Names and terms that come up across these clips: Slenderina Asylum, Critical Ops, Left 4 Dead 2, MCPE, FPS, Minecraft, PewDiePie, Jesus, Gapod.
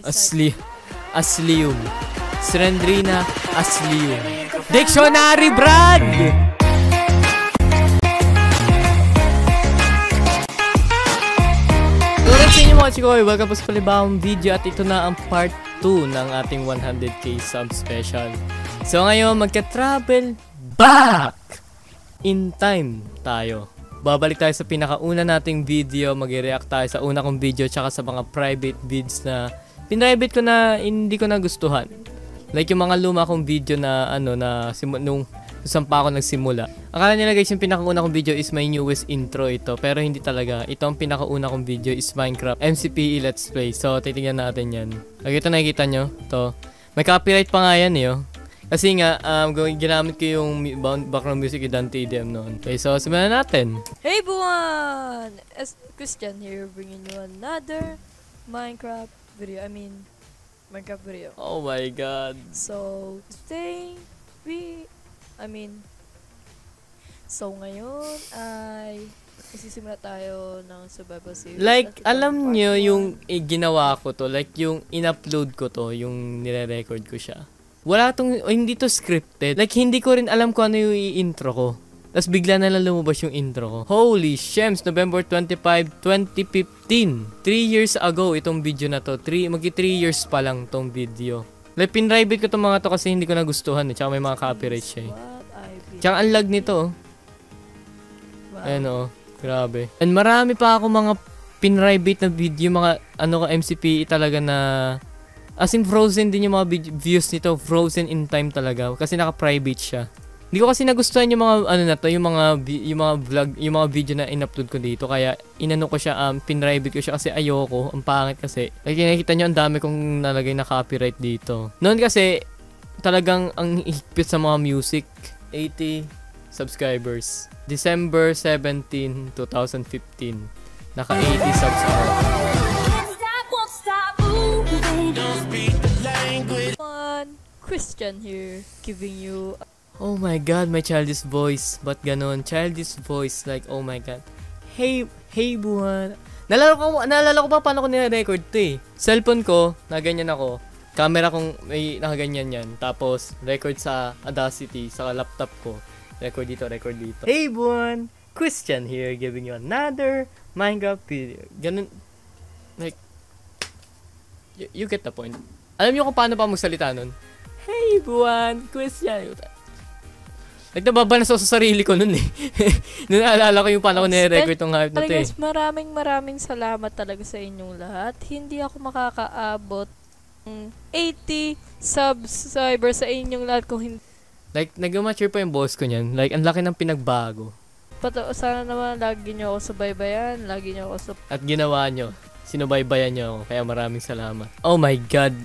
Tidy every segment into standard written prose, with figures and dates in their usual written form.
Asylum. Slenderina Asylum. Dictionary, Brad! Hello sa inyo mga chikoy. Welcome po sa panibawang video at ito na ang part 2 ng ating 100k sub special. So ngayon magka-travel back in time tayo. Babalik tayo sa pinakauna nating video. Mag-react tayo sa una kong video tsaka sa mga private vids na pinrivate ko na hindi ko nagustuhan. Like yung mga luma kong video na ano na nung saan pa ako nagsimula. Akala nila guys yung pinakauna kong video is my newest intro ito. Pero hindi talaga. Ito ang pinakauna kong video is Minecraft MCPE Let's Play. So titingnan natin yan. Okay, ito nakikita nyo. Ito. May copyright pa nga yan eh. Oh. Kasi nga ginamit ko yung background music ni Dante EDM noon. Okay, so simulan natin. Hey everyone! As Christian here bringing you another Minecraft video. I mean, Minecraft video. Oh my god. So, today, so ngayon ay isisimula tayo ng survival series. Like, alam nyo yung ginawa ko to, like yung in-upload ko to, yung nire-record ko siya. Wala tong, hindi to scripted. Like, hindi ko rin alam kung ano yung i-intro ko. Tapos bigla na lang lumabas yung intro ko. Holy shems, November 25, 2015. 3 years ago itong video na to. Magi 3 years pa lang tong video. Like, pinrivate ko itong mga to kasi hindi ko nagustuhan. Tsaka may mga copyright siya. Tsaka ang lag nito. Ayan o. Grabe. And marami pa ako mga pinrivate na video. Mga ano ko MCPE talaga na... As in frozen din yung mga views nito. Frozen in time talaga. Kasi naka-private siya. Hindi ko kasi nagustuhan yung mga ano na to, yung mga vlog, yung mga video na in-upload ko dito kaya inano ko siya, pinrivate ko siya kasi ayoko, ang pangit kasi. Like nakikita niyo ang dami kong nalagay na copyright dito. Noon kasi talagang ang higpit sa mga music. 80 subscribers. December 17, 2015. Naka 80 subs ako. Christian here giving you oh my god, my childish voice. Ba't ganon? Childish voice. Like, oh my god. Hey, buwan. Naalala ko pa paano ko nire-record to eh. Cellphone ko, naganyan ako. Camera kong may nakaganyan yan. Tapos, record sa Audacity, sa laptop ko. Record dito. Hey, buwan. Christian here giving you another Minecraft video. Ganon. Like, you get the point. Alam niyo kung paano pa magsalita nun? Hey, buwan. Christian. Like, nababanas ako sa sarili ko nun eh. Noon naalala ko yung paano ko nire-record tong hype na to eh. Maraming salamat talaga sa inyong lahat. Hindi ako makakaabot ng 80 subscribers sa inyong lahat kung hindi. Like, nag-mature pa yung boss ko niyan. Like, ang laki ng pinagbago. Sana naman lagi nyo ako subaybayan. Lagi nyo ako at ginawa nyo. Sinubaybayan nyo ako. Kaya maraming salamat. Oh my god.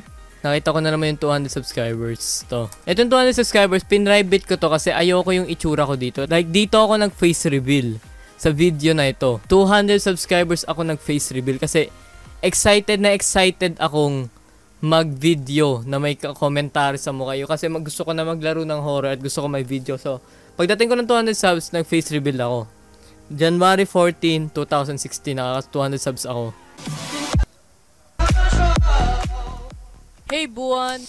Nakita ko na naman yung 200 subscribers to. Itong 200 subscribers, pinrivate ko to kasi ayoko yung itsura ko dito. Like, dito ako nag-face reveal sa video na ito. 200 subscribers ako nag-face reveal kasi excited akong mag-video na may komentary sa mukha yun. Kasi gusto ko na maglaro ng horror at gusto ko may video. So, pagdating ko ng 200 subs, nag-face reveal ako. January 14, 2016, nakaka-200 subs ako. Hey, buwan!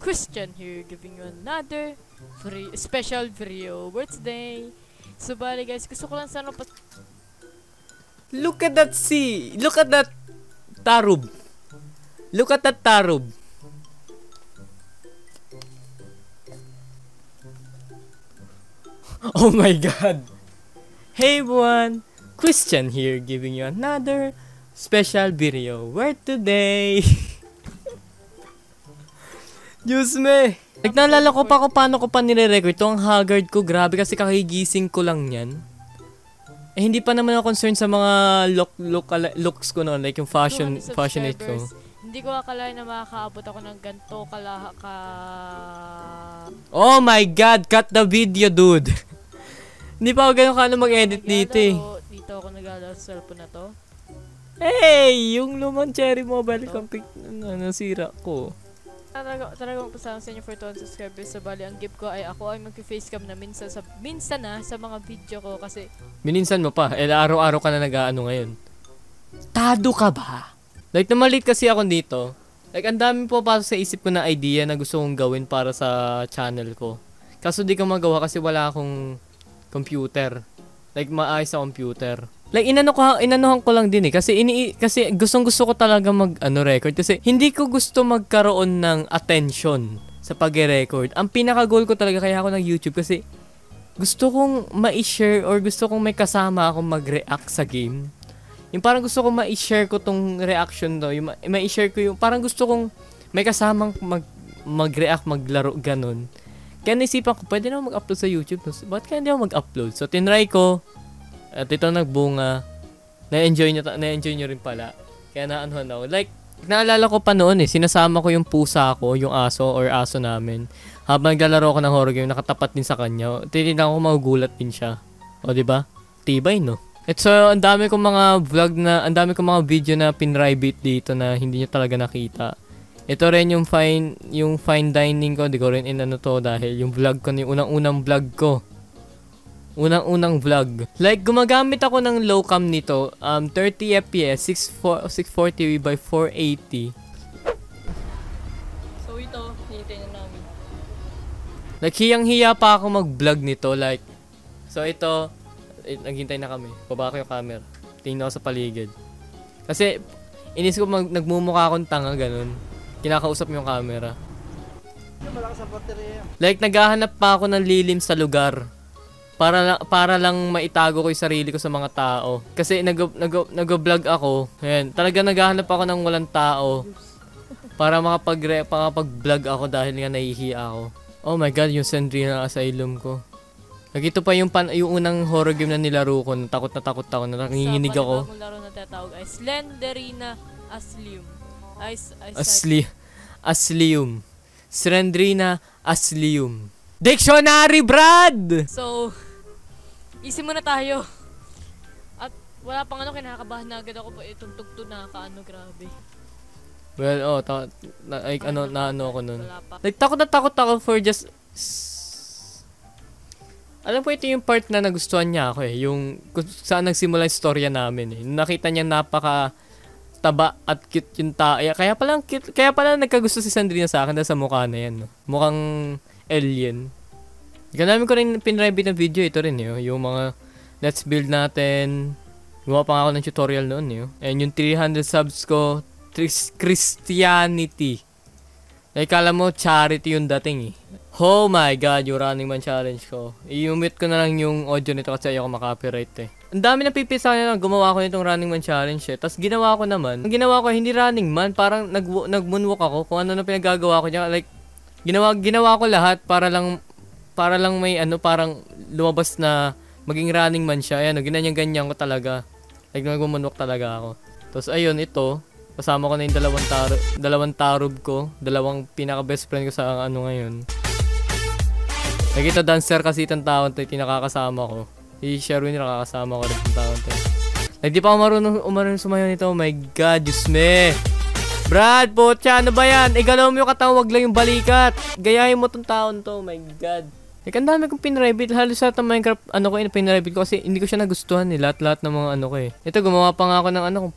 Christian here giving you another special video birthday. So, bali guys, gusto ko lang sana look at that sea! Look at that tarub! Look at that tarub! Oh my god! Hey, buwan! Christian here giving you another special video word today. Diyos me. Like, naalala ko pa kung paano ko pa nire-record ito. Ang haggard ko. Grabe kasi kakigising ko lang yan. Eh, hindi pa naman ako concerned sa mga looks ko noon. Like yung fashionate ko. Hindi ko akalain na makakaabot ako ng ganito kalahaka. Oh my god! Cut the video, dude! Hindi pa ako ganun ka na mag-edit dito eh. Dito ako nag-alala sa cellphone na to. Hey! Yung lumang cherry mobile, nasira ko. Talagang pasalamat sa inyo for 200 subscribers. So, bali, ang gift ko ay ako ay mag-facecam na minsan na sa mga video ko kasi... Mininsan mo pa? Eh, araw-araw ka na nag-ano ngayon. Tado ka ba? Like, namalit kasi ako dito. Like, ang dami po para sa isip ko na idea na gusto kong gawin para sa channel ko. Kaso di ko magawa kasi wala akong computer. Like, maayos sa computer. Like, inanohan ko lang din eh. Kasi gustong-gusto ko talaga mag-record. Kasi, hindi ko gusto magkaroon ng attention sa pag-record. Ang pinaka-goal ko talaga kaya ako nag-YouTube kasi gusto kong ma-share or gusto kong may kasama akong mag-react sa game. Yung parang gusto kong ma-share ko tong reaction to. Yung ma-share ko yung parang gusto kong may kasamang mag-react, maglaro, ganun. Kaya naisipan ko, pwede na ako mag-upload sa YouTube. Ba't kaya hindi ako mag-upload? So, tinry ko. At ito nagbunga. Na-enjoy nyo rin pala. Kaya naanuhan ako. Like, naalala ko pa noon eh. Sinasama ko yung pusa ko, yung aso or aso namin. Habang naglalaro ako ng horror game, nakatapat din sa kanya. Tinignan ko magugulat din siya. O, diba? Tibay, no? At so, ang dami kong mga vlog na, ang dami kong mga video na pinribate dito na hindi nyo talaga nakita. Ito rin yung fine dining ko. Di ko rin inano to dahil yung vlog ko, yung unang-unang vlog ko. Unang-unang vlog. Like, gumagamit ako ng low cam nito. 30 FPS, 640x480. So, ito, hintayin na namin. Like, hiyang-hiya pa ako mag-vlog nito. Like, so ito, naghintay na kami. Baba ko yung camera. Tingin ako sa paligid. Kasi, inis ko, nagmumukha akong tanga, ganun. Kinakausap mo yung camera. Like, naghahanap pa ako ng lilim sa lugar. Para lang maitago ko yung sarili ko sa mga tao. Kasi nag-vlog ako. Ayan. Talaga naghahanap ako ng walang tao. Para makapag-vlog ako dahil nga nahihiya ako. Oh my god, yung Slenderina Asylum ko. Nagito pa yung unang horror game na nilaro ko. Natakot na takot ako. Nanginginig ako. Sa panibagong laro na tatawag ay Slenderina Asylum. Asylum. Slenderina Asylum. Dictionary, Brad! So... easy muna tayo. At wala pang ano, kinakabahan na agad ako pa itong tugtog na kaano, grabe. Well, oh, ano ako nun. Like, takot ako for just... Alam po, ito yung part na nagustuhan niya ako eh. Yung saan nagsimula yung storya namin eh. Nakita niya napaka... taba at cute yung tao. Kaya pala nagkagusto si Sandrina sa akin dahil sa mukha na yan. No? Mukhang... alien. Ganami ko rin pinribate na video. Ito rin yun. Yung mga let's build natin. Gumawa pa ako ng tutorial noon yun. And yung 300 subs ko, Christianity. Naikala mo, charity yung dating eh. Oh my god, yung running man challenge ko. I-mute ko na lang yung audio nito kasi ayoko makapirate eh. Ang dami na pipisa na gumawa ko nitong running man challenge eh. Tapos ginawa ko naman. Ang ginawa ko, hindi running man. Parang nag-moonwalk ako kung ano na pinagagawa ko niya. Like, Ginawa ko lahat para lang may ano, parang lumabas na maging running man siya. Ayan, ganyan ko talaga. Like, nagmamanok talaga ako. Tapos, ayun, ito. Kasama ko na yung dalawang tarob ko. Dalawang pinaka-best friend ko sa ano ngayon. Nakita dancer kasi itong taon tayo, tinakakasama ko. I-share yun, nakakasama ko rin itong taon tayo. Like, di pa ako marunong sumayon nito. Oh my god, Diyos me! Brad, pocha, ano ba yan? Igalaw mo yung katawag lang yung balikat. Gayahin mo tong taon to, oh my god. Like, ang dami kong pinribate. Halos lahat ng Minecraft, ano ko, pinribate ko kasi hindi ko siya nagustuhan eh. Lahat-lahat ng mga ano ko eh. Ito, gumawa pa nga ako ng ano, kung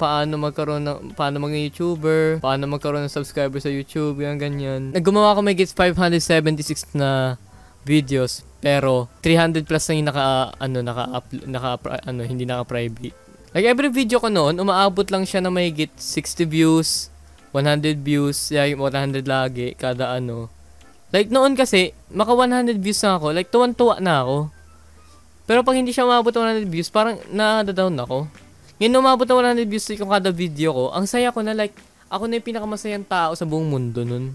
paano maging YouTuber, paano magkaroon ng subscriber sa YouTube, ganyan. Naggumawa ako may gets 576 na videos, pero 300 plus na yung hindi naka-private. Like, every video ko noon, umaabot lang siya na may gets 60 views, 100 views, yeah, 100 lagi, kada ano. Like, noon kasi, maka 100 views na ako, like, tuwan-tuwa na ako. Pero pag hindi siya umabot ng 100 views, parang na-down ako. Ngayon, umabot ng 100 views kung kada video ko, ang saya ko na, like, ako na yung pinakamasayang tao sa buong mundo nun.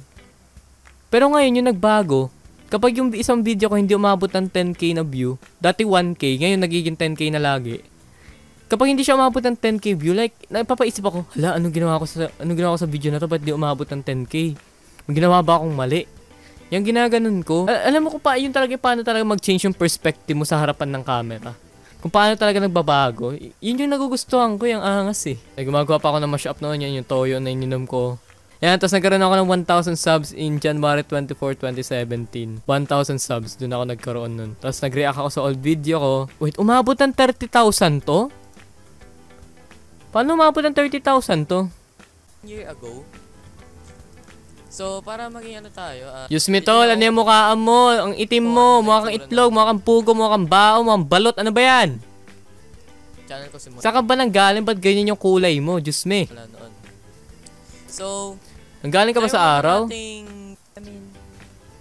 Pero ngayon, yung nagbago, kapag yung isang video ko hindi umabot ng 10k na view, dati 1k, ngayon nagiging 10k na lagi. Kapag hindi siya umabot ng 10k view, like, napapaisip ako, hala, anong ginawa ko sa video na to, ba't di umabot ng 10k? May ginawa ba akong mali? Yung ginaganon ko, alam mo ko pa, yun talaga paano talaga mag-change yung perspective mo sa harapan ng camera. Kung paano talaga nagbabago, yun yung nagugustuhan ko, yung angas eh. Ay, gumagawa pa ako ng mashup noon, yun yung toyo na ininom ko. Ayan, tapos nagkaroon ako ng 1,000 subs in January 24, 2017. 1,000 subs, dun ako nagkaroon nun. Tapos nag-react ako sa old video ko. Wait, umabot ng 30,000 to? Paano umabot ng 30,000 to? 1 year ago. So, para maging ano tayo, Yusmitol, ano yung mukhaan mo? Ang itim mo, mukha kang itlog, mukha kang pugo, mukha kang bao, mukha kang balot, ano ba yan? Channel ko simula. Saan ka ba nang galing? Ba't ganyan yung kulay mo? Diyos me. Wala noon. So, nanggaling ka ba sa araw? I mean,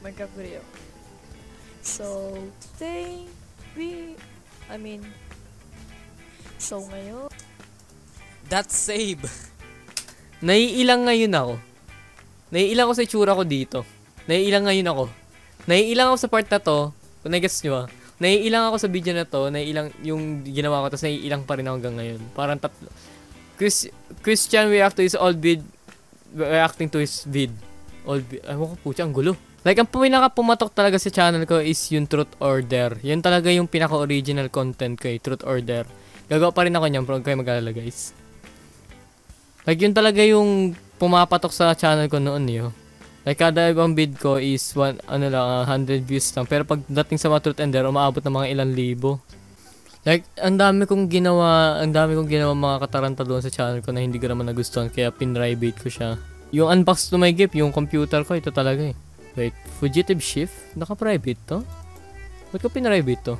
magkakuryo. So, today, so ngayon. That's save. Naiilang ngayon ako. Naiilang ako sa itsura ko dito. Naiilang ngayon ako. Naiilang ako sa part na to. Kung na-guess nyo ah. Naiilang ako sa video na to. Naiilang yung ginawa ko. Tapos naiilang pa rin ako hanggang ngayon. Parang tatlo. Christian react to his old vid. Reacting to his vid. Ewan ko pucha, ang gulo. Like, ang pinaka-pumatok talaga sa channel ko is yung Truth or Dare. Yun talaga yung pinaka-original content ko eh, Truth or Dare. Gagawa pa rin ako niyan, pero huwag kayo mag-alala guys. Like, yun talaga yung pumapatok sa channel ko noon yun. Like, kada ibang vid ko is 100 views lang. Pero pagdating sa mga Truth and Dare, umaabot ng mga ilan libo. Like, ang dami kong ginawa mga kataranta doon sa channel ko na hindi ko naman nagustuhan, kaya pinribate ko siya. Yung unbox to my gift, yung computer ko, ito talaga eh. Wait, fugitive shift? Naka-private to? Ba't ko pinribate to?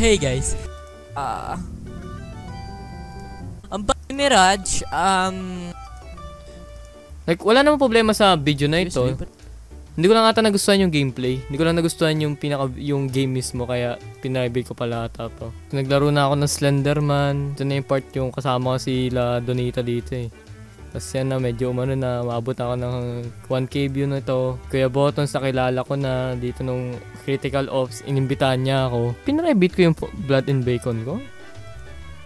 Hey guys! Ang bagay ni Raj, like, wala namang problema sa video na ito. Hindi ko lang ata nagustuhan yung gameplay. Hindi ko lang nagustuhan yung game mismo, kaya pinribate ko pala ata to. Naglaro na ako ng Slenderman. Ito na yung part yung kasama ko sila Donita dito eh. Tapos yan na medyo umano na, maabot ako ng 1k view na ito. Kuya Buttons nakilala ko na dito nung Critical Ops. Inimbitahan niya ako. Pinribate ko yung Blood and Bacon ko?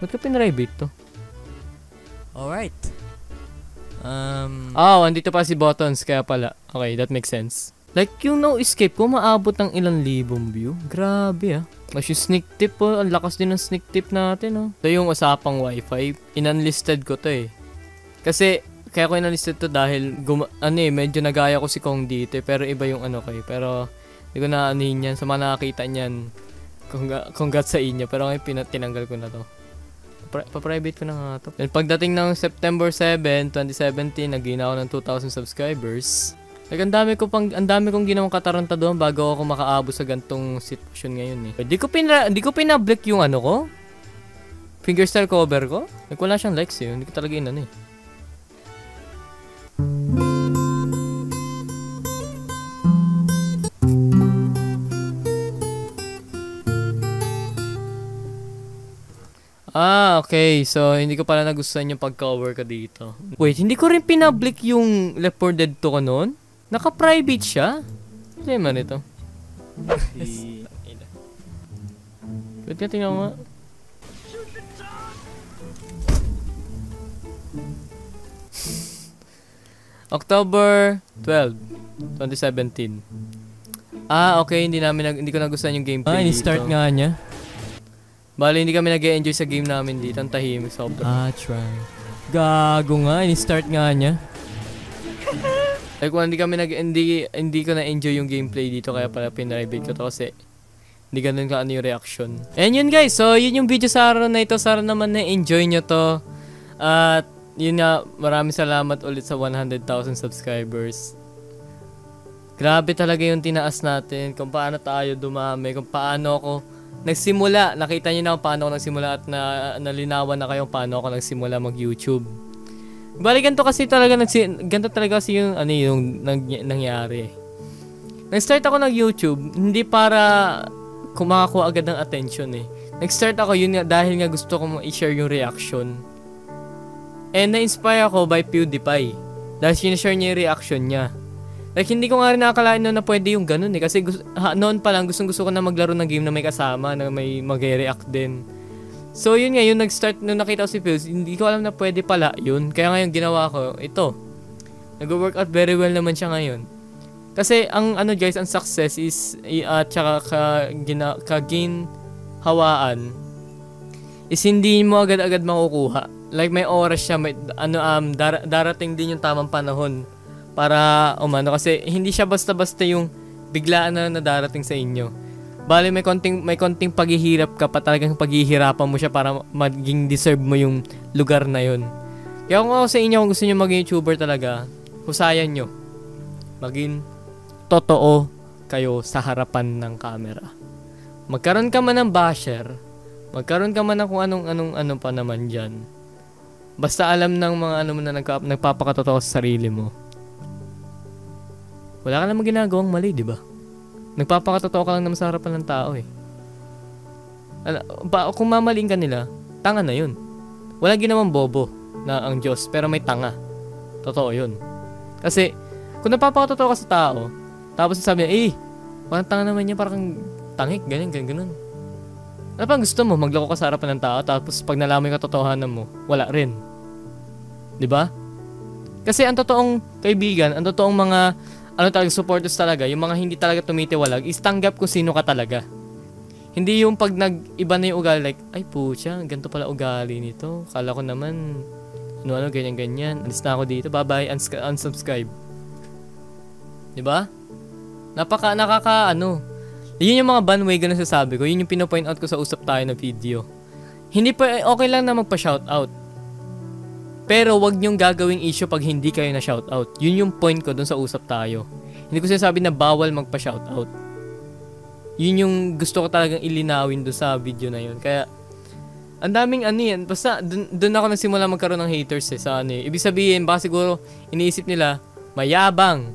Ba't ko pinribate to? Alright. Andito pa si Buttons, kaya pala. Okay, that makes sense. Like, yung No Escape ko, maabot ng ilang libong view. Grabe ah. Mas yung sneak tip po, ang lakas din ng sneak tip natin ah. So, yung usapang wifi, inunlisted ko to eh. Kasi, kaya ko inunlisted to dahil, medyo nagaya ko si Kong dito eh, pero iba yung ano kayo. Pero, hindi ko na anuhin yan, sa mga nakakita niyan, congrats sa inyo. Pero ngayon, tinanggal ko na to. Pa-private ko na nga ito. Then, pagdating ng September 7, 2017, nag-gain ako ng 2,000 subscribers. Like, ang dami kong ginawang kataranta doon bago ako makaabot sa gantong sitwasyon ngayon eh. Di ko pinablik yung ano ko? Fingerstyle cover ko? Like, wala siyang likes eh. Hindi ko talaga inan eh. Okay. So, hindi ko pala nagustuhan yung pag-cover ko dito. Wait, hindi ko rin pinablik yung Left 4 Dead 2 ko noon? Naka-private siya? Hindi man ito. Wait nga, tingnan mo. October 12, 2017. Okay. Hindi ko nagustuhan yung gameplay dito. Ini-start nga niya. Bale, hindi kami nag-e-enjoy sa game namin dito. Ang tahimik sa obra. Try. Gago nga. Ini-start nga niya. Like, hindi ko na-enjoy yung gameplay dito. Kaya pala pinribate ko to kasi hindi ganun ka ano yung reaction. And yun guys. So, yun yung video sa araw na ito. Sana naman na-enjoy nyo to. At yun nga. Maraming salamat ulit sa 100,000 subscribers. Grabe talaga yung tinaas natin. Kung paano tayo dumami. Kung paano ako nagsimula, nakita niyo na kung paano ako nagsimula at nalinawan na kayo paano ako nagsimula mag-YouTube. Bali, ganito talaga kasi yung nangyari. Nag-start ako nag-YouTube hindi para kumakakuha agad ng attention eh. Nag-start ako yun nga dahil nga gusto kong i-share yung reaction. And na-inspire ako by PewDiePie. Dahil sinishare niya yung reaction niya. Like, hindi ko nga rin nakakalain noon na pwede yung ganun eh. Kasi noon pa lang, gustong-gusto ko na maglaro ng game na may kasama, na may mag-react din. So, yun nga, yung nag-start, nung nakita ko si Phil, hindi ko alam na pwede pala yun. Kaya ngayon, ginawa ko ito. Nag-work out very well naman siya ngayon. Kasi, ang ano guys, ang success is, kagin hawaan, is hindi mo agad-agad makukuha. Like may oras siya, may ano, darating din yung tamang panahon para umano, kasi hindi siya basta-basta yung biglaan na darating sa inyo. Bale, may konting paghihirap ka pa, talagang paghihirapan mo siya para maging deserve mo yung lugar na yun. Kaya kung ako sa inyo, kung gusto nyo maging YouTuber talaga, husayan nyo. Maging totoo kayo sa harapan ng camera. Magkaroon ka man ng basher, magkaroon ka man ng kung anong pa naman dyan. Basta alam ng mga ano mo na nagpapakatotoo sa sarili mo. Wala ka namang ginagawang mali, di ba? Nagpapakatotoo ka lang naman sa harapan ng tao eh. Kung mamaling ka nila, tanga na yun. Wala ginawang bobo na ang Diyos, pero may tanga. Totoo yun. Kasi, kung napapakatotoo ka sa tao, tapos sabi niya, eh, parang tanga naman niya, parang tangik, ganyan, ganyan, ganun. Ano pang gusto mo? Maglako ka sa harapan ng tao, tapos pag nalaman yung katotohanan mo, wala rin. Diba? Kasi ang totoong kaibigan, ang totoong mga ano talaga, supporters talaga, yung mga hindi talaga tumitiwalag, is tanggap kung sino ka talaga. Hindi yung pag nag-iba na yung ugali, like, ay putya, ganito pala ugali nito. Kala ko naman, ano-ano, ganyan-ganyan. Alis na ako dito, bye-bye, unsubscribe. Diba? Nakaka-ano. Yun yung mga bandwagon na sasabi ko. Yun yung pinapoint out ko sa Usap Tayo na video. Hindi pa, okay lang na magpa-shoutout. Pero wag niyong gagawing issue pag hindi kayo na shoutout. Yun yung point ko dun sa Usap Tayo. Hindi ko sinasabi na bawal magpa-shoutout. Yun yung gusto ko talagang ilinawin dun sa video na yun. Kaya, ang daming ano yan. Basta, dun ako nagsimula magkaroon ng haters eh. Sa ano yun. Ibig sabihin, baka siguro, iniisip nila, mayabang.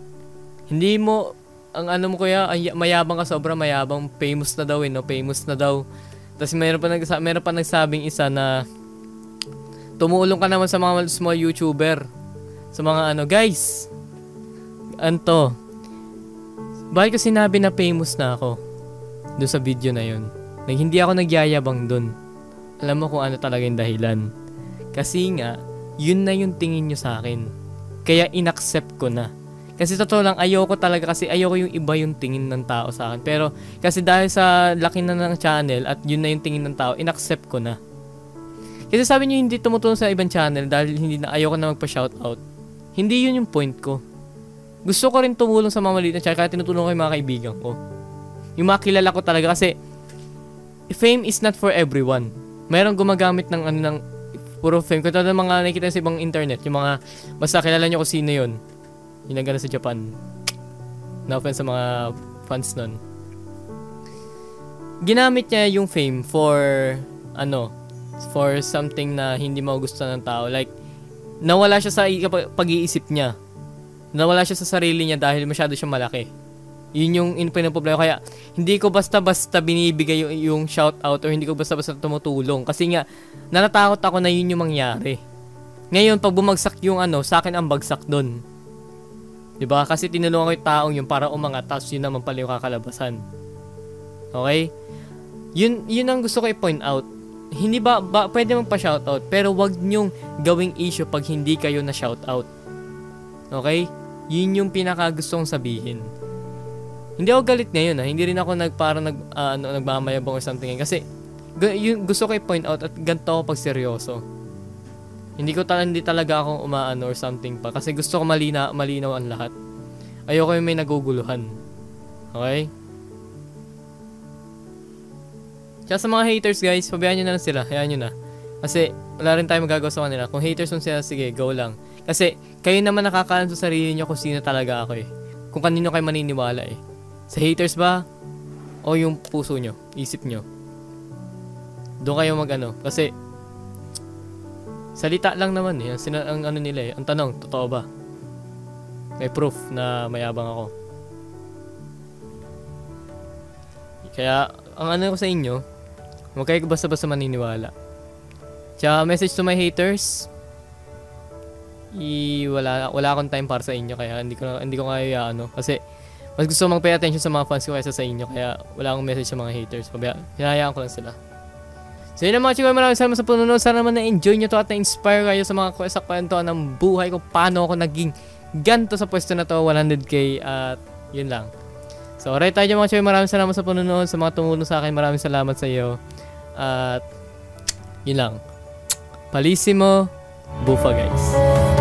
Hindi mo, ang ano mo kuya, mayabang ka, sobra mayabang. Famous na daw eh, no? Famous na daw. Tapos mayroon pa nagsabing isa na, tumulong ka naman sa mga small YouTuber. Sa mga ano, guys. Anto. Bakit ko sinabi na famous na ako? Doon sa video na yun. Nang hindi ako nagyayabang doon. Alam mo kung ano talaga yung dahilan. Kasi nga, yun na yung tingin nyo sa akin. Kaya inaccept ko na. Kasi totoo lang, ayoko talaga kasi ayoko yung iba yung tingin ng tao sa akin. Pero kasi dahil sa laki na ng channel at yun na yung tingin ng tao, inaccept ko na. Kasi sabi niyo hindi tumutulong sa ibang channel dahil hindi na ayoko na magpa-shoutout. Hindi yun yung point ko. Gusto ko rin tumulong sa mga maliit na channel, kaya tinutulong ko yung mga kaibigan ko. Yung mga kilala ko talaga kasi fame is not for everyone. Mayroong gumagamit ng ano ng puro fame. Kung tawag ng mga nakikita sa ibang internet, yung mga basta kilala niyo kung sino yun. Yung nagana sa Japan. Na-offense sa mga fans nun. Ginamit niya yung fame for ano, for something na hindi magugustuhan ng tao. Like, nawala siya sa pag-iisip niya. Nawala siya sa sarili niya dahil masyado siyang malaki. Yun yung problema. Kaya, hindi ko basta-basta binibigay yung shoutout or hindi ko basta-basta tumutulong. Kasi nga, natatakot ako na yun yung mangyari. Ngayon, pag bumagsak yung ano, sa akin ang bagsak dun. Diba? Kasi tinulungan ko yung taong yun para umangat, tapos yun naman pala yung kakalabasan. Okay? Yun ang gusto ko i-point out. Hindi ba pwede mong pa-shoutout, pero wag nyong gawing issue pag hindi kayo na shoutout. Okay? Yun yung pinakagustong sabihin. Hindi ako galit ngayon, ha? Hindi rin ako nagmamayabang or something. Kasi yun, gusto ko i-point out at ganito ako pag seryoso. Hindi talaga ako umaano or something pa. Kasi gusto ko malinaw ang lahat. Ayoko yung may naguguluhan. Okay? Tsaka sa mga haters guys, pabayaan nyo na lang sila. Hayaan nyo na. Kasi wala rin tayo magagawa sa kanila. Kung haters mo sila, sige, go lang. Kasi kayo naman nakakaalam sa sarili nyo kung sino talaga ako eh. Kung kanino kayo maniniwala eh. Sa haters ba? O yung puso nyo? Isip nyo? Doon kayo magano. Kasi salita lang naman eh. Ang ano nila eh. Ang tanong, totoo ba? May proof na mayabang ako. Kaya, ang ano ko sa inyo, huwag kayo basta-basta maniniwala. Tsaka message to my haters. Wala akong time para sa inyo kaya hindi ko kaya ano. Kasi mas gusto mong pay attention sa mga fans ko kaysa sa inyo. Kaya wala akong message sa mga haters. Hinahayaan ko lang sila. So yun na mga chika, maraming salamat sa panonood. Sana naman na-enjoy nyo to at na-inspire kayo sa mga kwesta kwento ng buhay ko. Paano ako naging ganto sa pwesto na to, 100k at yun lang. So, alright tayo mga choy. Maraming salamat sa panunood. Sa mga tumulong sa akin, maraming salamat sa iyo. At, yun lang. Malissimo, bufa guys.